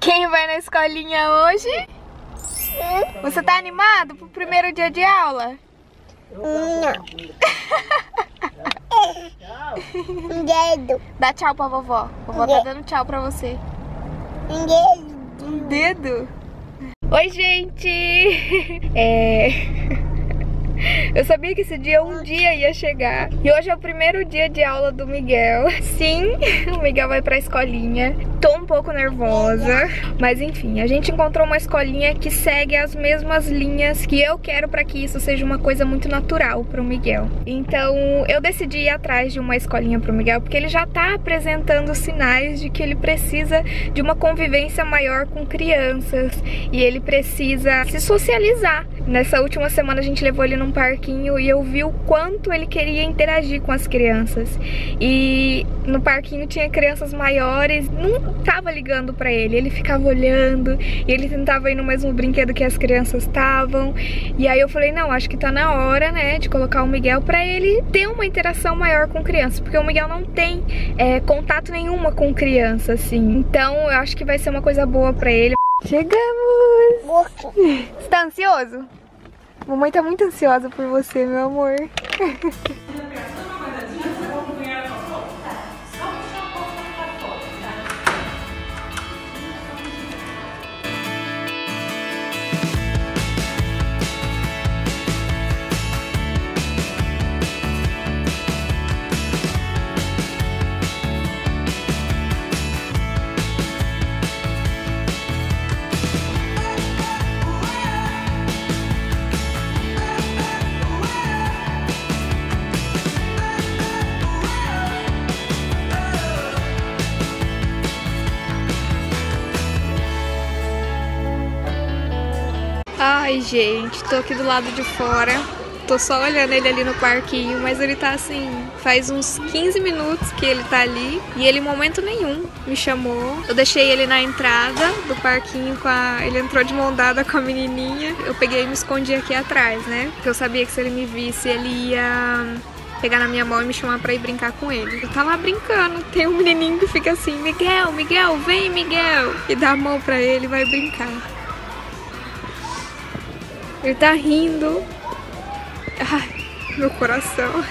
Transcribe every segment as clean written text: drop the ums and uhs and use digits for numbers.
Quem vai na escolinha hoje? Você tá animado pro primeiro dia de aula? Não. Dedo. Dá tchau pra vovó. Vovó tá dando tchau pra você. Dedo. Oi, gente. Eu sabia que esse dia um dia ia chegar. E hoje é o primeiro dia de aula do Miguel. Sim, o Miguel vai pra escolinha. Tô um pouco nervosa, mas enfim, a gente encontrou uma escolinha que segue as mesmas linhas que eu quero pra que isso seja uma coisa muito natural pro Miguel. Então eu decidi ir atrás de uma escolinha pro Miguel, porque ele já tá apresentando sinais de que ele precisa de uma convivência maior com crianças e ele precisa se socializar. Nessa última semana a gente levou ele num parquinho e eu vi o quanto ele queria interagir com as crianças. E no parquinho tinha crianças maiores, não tava ligando pra ele, ele ficava olhando e ele tentava ir no mesmo brinquedo que as crianças estavam. E aí eu falei, não, acho que tá na hora, né, de colocar o Miguel pra ele ter uma interação maior com crianças, porque o Miguel não tem contato nenhuma com criança, assim. Então eu acho que vai ser uma coisa boa pra ele. Chegamos! Você tá ansioso? Mamãe tá muito ansiosa por você, meu amor. Ai, gente, tô aqui do lado de fora, tô só olhando ele ali no parquinho, mas ele tá assim, faz uns 15 minutos que ele tá ali e ele em momento nenhum me chamou. Eu deixei ele na entrada do parquinho, ele entrou de mão dada com a menininha, eu peguei e me escondi aqui atrás, né, porque eu sabia que se ele me visse, ele ia pegar na minha mão e me chamar pra ir brincar com ele. Eu tava lá brincando, tem um menininho que fica assim, Miguel, Miguel, vem Miguel, e dá a mão pra ele e vai brincar. Ele tá rindo. Ai, meu coração.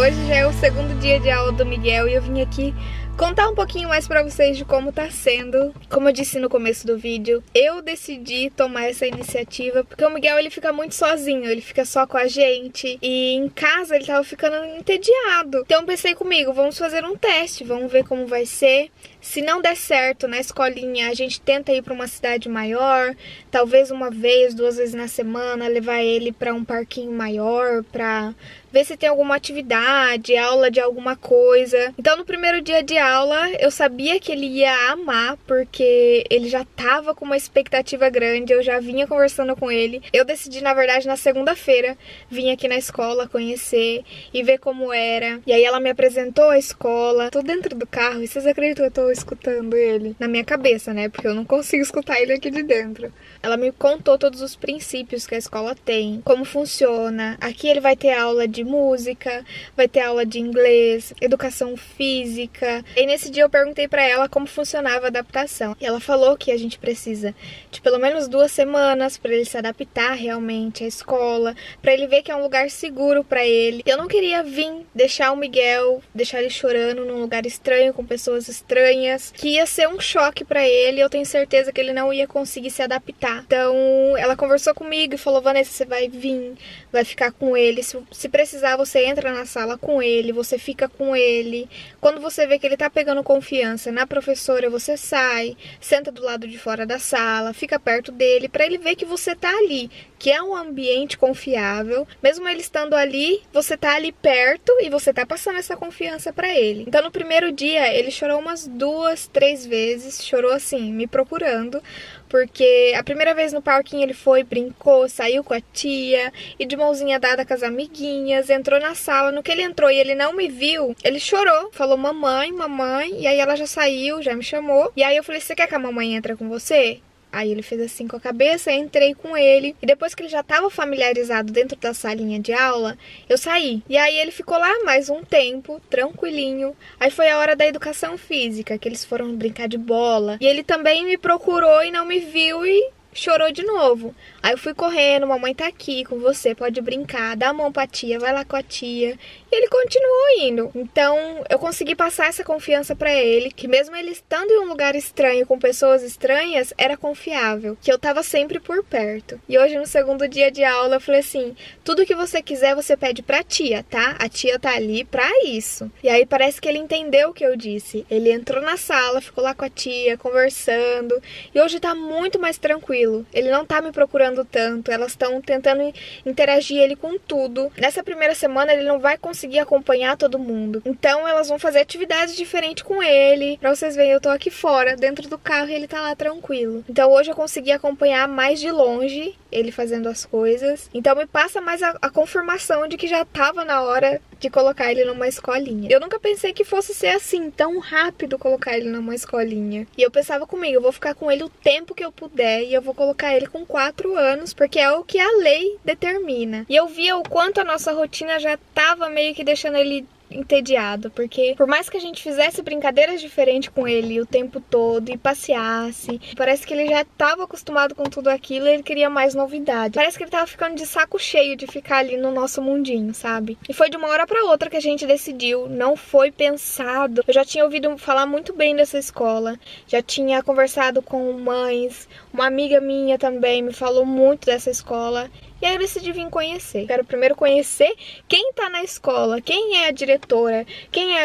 Hoje já é o segundo dia de aula do Miguel e eu vim aqui contar um pouquinho mais pra vocês de como tá sendo. Como eu disse no começo do vídeo, eu decidi tomar essa iniciativa porque o Miguel ele fica muito sozinho, ele fica só com a gente e em casa ele tava ficando entediado. Então eu pensei comigo, vamos fazer um teste, vamos ver como vai ser. Se não der certo na escolinha, a gente tenta ir pra uma cidade maior, talvez uma vez, duas vezes na semana, levar ele pra um parquinho maior, pra ver se tem alguma atividade, aula de alguma coisa. Então no primeiro dia de aula eu sabia que ele ia amar, porque ele já tava com uma expectativa grande, eu já vinha conversando com ele. Eu decidi, na verdade, na segunda-feira vim aqui na escola conhecer e ver como era. E aí ela me apresentou a escola. Tô dentro do carro e vocês acreditam que eu tô escutando ele? Na minha cabeça, né? Porque eu não consigo escutar ele aqui de dentro. Ela me contou todos os princípios que a escola tem, como funciona. Aqui ele vai ter aula de de música, vai ter aula de inglês, educação física. E nesse dia eu perguntei pra ela como funcionava a adaptação. E ela falou que a gente precisa de pelo menos 2 semanas pra ele se adaptar realmente à escola, pra ele ver que é um lugar seguro pra ele. Eu não queria vir deixar o Miguel, deixar ele chorando num lugar estranho, com pessoas estranhas, que ia ser um choque pra ele. Eu tenho certeza que ele não ia conseguir se adaptar. Então ela conversou comigo e falou: Vanessa, você vai vir, vai ficar com ele, se precisar você entra na sala com ele, você fica com ele. Quando você vê que ele tá pegando confiança na professora, você sai, senta do lado de fora da sala, fica perto dele, pra ele ver que você tá ali, que é um ambiente confiável. Mesmo ele estando ali, você tá ali perto e você tá passando essa confiança pra ele. Então no primeiro dia ele chorou umas 2, 3 vezes, chorou assim, me procurando, porque a primeira vez no parquinho ele foi, brincou, saiu com a tia e de mãozinha dada com as amiguinhas, entrou na sala. No que ele entrou e ele não me viu, ele chorou, falou mamãe, mamãe, e aí ela já saiu, já me chamou, e aí eu falei: você quer que a mamãe entre com você? Aí ele fez assim com a cabeça, eu entrei com ele. E depois que ele já estava familiarizado dentro da salinha de aula, eu saí. E aí ele ficou lá mais um tempo, tranquilinho. Aí foi a hora da educação física, que eles foram brincar de bola. E ele também me procurou e não me viu e chorou de novo. Aí eu fui correndo: mamãe tá aqui com você, pode brincar, dá a mão pra tia, vai lá com a tia. E ele continuou indo. Então eu consegui passar essa confiança pra ele, que mesmo ele estando em um lugar estranho, com pessoas estranhas, era confiável, que eu tava sempre por perto. E hoje no segundo dia de aula eu falei assim: tudo que você quiser você pede pra tia, tá? A tia tá ali pra isso. E aí parece que ele entendeu o que eu disse. Ele entrou na sala, ficou lá com a tia, conversando. E hoje tá muito mais tranquilo. Ele não tá me procurando tanto, elas estão tentando interagir ele com tudo. Nessa primeira semana ele não vai conseguir acompanhar todo mundo, então elas vão fazer atividades diferentes com ele. Pra vocês verem, eu tô aqui fora, dentro do carro, e ele tá lá tranquilo. Então hoje eu consegui acompanhar mais de longe ele fazendo as coisas. Então me passa mais a confirmação de que já tava na hora de colocar ele numa escolinha. Eu nunca pensei que fosse ser assim, tão rápido, colocar ele numa escolinha. E eu pensava comigo: eu vou ficar com ele o tempo que eu puder e eu vou colocar ele com 4 anos, porque é o que a lei determina. E eu via o quanto a nossa rotina já tava meio que deixando ele entediado, porque por mais que a gente fizesse brincadeiras diferentes com ele o tempo todo e passeasse, parece que ele já estava acostumado com tudo aquilo e ele queria mais novidade. Parece que ele estava ficando de saco cheio de ficar ali no nosso mundinho, sabe? E foi de uma hora para outra que a gente decidiu, não foi pensado. Eu já tinha ouvido falar muito bem dessa escola, já tinha conversado com mães, uma amiga minha também me falou muito dessa escola. E aí eu decidi vir conhecer. Quero primeiro conhecer quem tá na escola, quem é a diretora,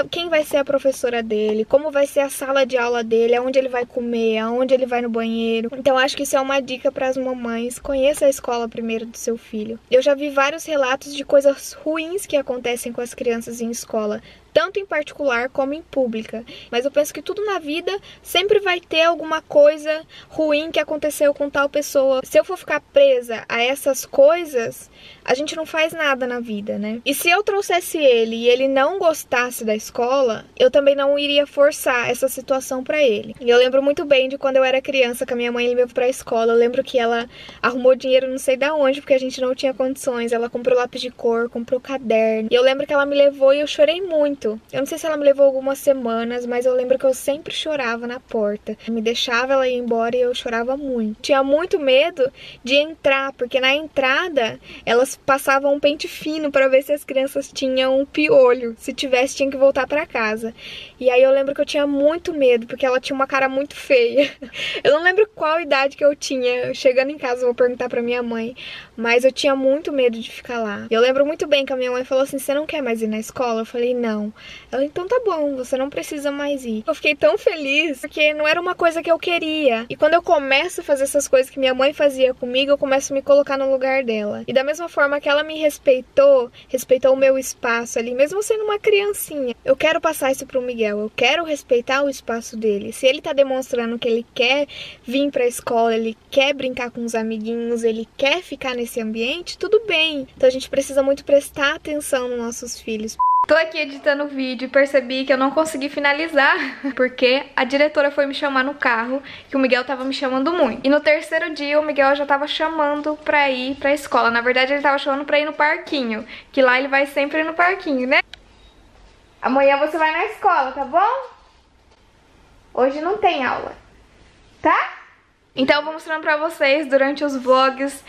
quem vai ser a professora dele, como vai ser a sala de aula dele, aonde ele vai comer, aonde ele vai no banheiro. Então acho que isso é uma dica para as mamães: conheça a escola primeiro do seu filho. Eu já vi vários relatos de coisas ruins que acontecem com as crianças em escola, tanto em particular como em pública. Mas eu penso que tudo na vida sempre vai ter alguma coisa ruim que aconteceu com tal pessoa. Se eu for ficar presa a essas coisas, a gente não faz nada na vida, né? E se eu trouxesse ele e ele não gostasse da escola, eu também não iria forçar essa situação pra ele. E eu lembro muito bem de quando eu era criança, que a minha mãe me levou pra escola. Eu lembro que ela arrumou dinheiro não sei da onde, porque a gente não tinha condições. Ela comprou lápis de cor, comprou caderno. E eu lembro que ela me levou e eu chorei muito. Eu não sei se ela me levou algumas semanas, mas eu lembro que eu sempre chorava na porta. Me deixava, ela ir embora e eu chorava muito. Tinha muito medo de entrar, porque na entrada elas passavam um pente fino para ver se as crianças tinham um piolho. Se tivesse, tinha que voltar para casa. E aí eu lembro que eu tinha muito medo, porque ela tinha uma cara muito feia. Eu não lembro qual idade que eu tinha. Chegando em casa eu vou perguntar pra minha mãe, mas eu tinha muito medo de ficar lá. Eu lembro muito bem que a minha mãe falou assim: você não quer mais ir na escola? Eu falei: não. Ela: então tá bom, você não precisa mais ir. Eu fiquei tão feliz, porque não era uma coisa que eu queria. E quando eu começo a fazer essas coisas que minha mãe fazia comigo, eu começo a me colocar no lugar dela. E da mesma forma que ela me respeitou, respeitou o meu espaço ali, mesmo sendo uma criancinha, eu quero passar isso pro Miguel. Eu quero respeitar o espaço dele. Se ele tá demonstrando que ele quer vir pra escola, ele quer brincar com os amiguinhos, ele quer ficar nesse ambiente, tudo bem. Então a gente precisa muito prestar atenção nos nossos filhos. Tô aqui editando o vídeo e percebi que eu não consegui finalizar porque a diretora foi me chamar no carro, que o Miguel tava me chamando muito. E no terceiro dia o Miguel já tava chamando pra ir pra escola. Na verdade ele tava chamando pra ir no parquinho, que lá ele vai sempre no parquinho, né? Amanhã você vai na escola, tá bom? Hoje não tem aula, tá? Então eu vou mostrando pra vocês durante os vlogs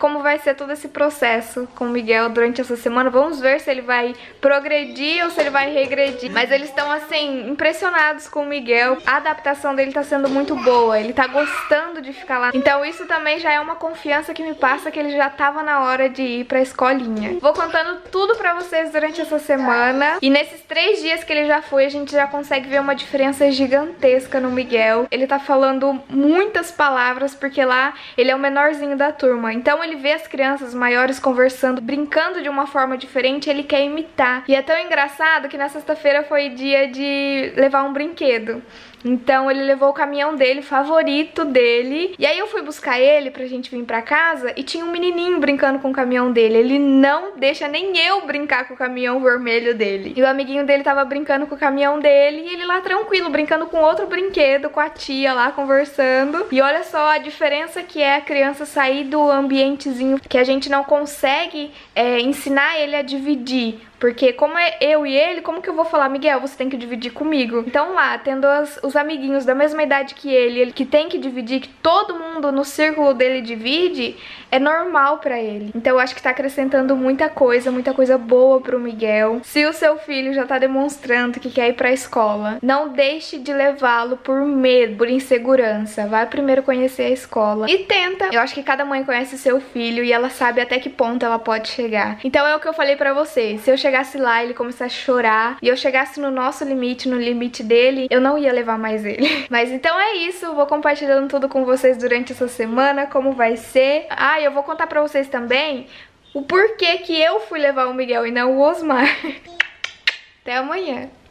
como vai ser todo esse processo com o Miguel durante essa semana. Vamos ver se ele vai progredir ou se ele vai regredir. Mas eles estão assim, impressionados com o Miguel. A adaptação dele tá sendo muito boa, ele tá gostando de ficar lá. Então isso também já é uma confiança que me passa que ele já tava na hora de ir pra escolinha. Vou contando tudo pra vocês durante essa semana. E nesses 3 dias que ele já foi, a gente já consegue ver uma diferença gigantesca no Miguel. Ele tá falando muito muitas palavras, porque lá ele é o menorzinho da turma, então ele vê as crianças maiores conversando, brincando de uma forma diferente, ele quer imitar. E é tão engraçado que na sexta-feira foi dia de levar um brinquedo, então ele levou o caminhão dele, favorito dele, e aí eu fui buscar ele pra gente vir pra casa e tinha um menininho brincando com o caminhão dele. Ele não deixa nem eu brincar com o caminhão vermelho dele, e o amiguinho dele tava brincando com o caminhão dele e ele lá tranquilo, brincando com outro brinquedo, com a tia lá conversando. E olha só a diferença que é a criança sair do ambientezinho, que a gente não consegue ensinar ele a dividir. Porque como é eu e ele, como que eu vou falar, Miguel, você tem que dividir comigo? Então lá, tendo os amiguinhos da mesma idade que ele que tem que dividir, que todo mundo no círculo dele divide, é normal pra ele. Então eu acho que tá acrescentando muita coisa boa pro Miguel. Se o seu filho já tá demonstrando que quer ir pra escola, não deixe de levá-lo por medo, por insegurança. Vai primeiro conhecer a escola e tenta. Eu acho que cada mãe conhece o seu filho e ela sabe até que ponto ela pode chegar. Então é o que eu falei pra vocês, se eu chegasse lá e ele começar a chorar e eu chegasse no nosso limite, no limite dele, eu não ia levar mais ele. Mas então é isso, vou compartilhando tudo com vocês durante essa semana, como vai ser. Ah, eu vou contar pra vocês também o porquê que eu fui levar o Miguel e não o Osmar. Até amanhã.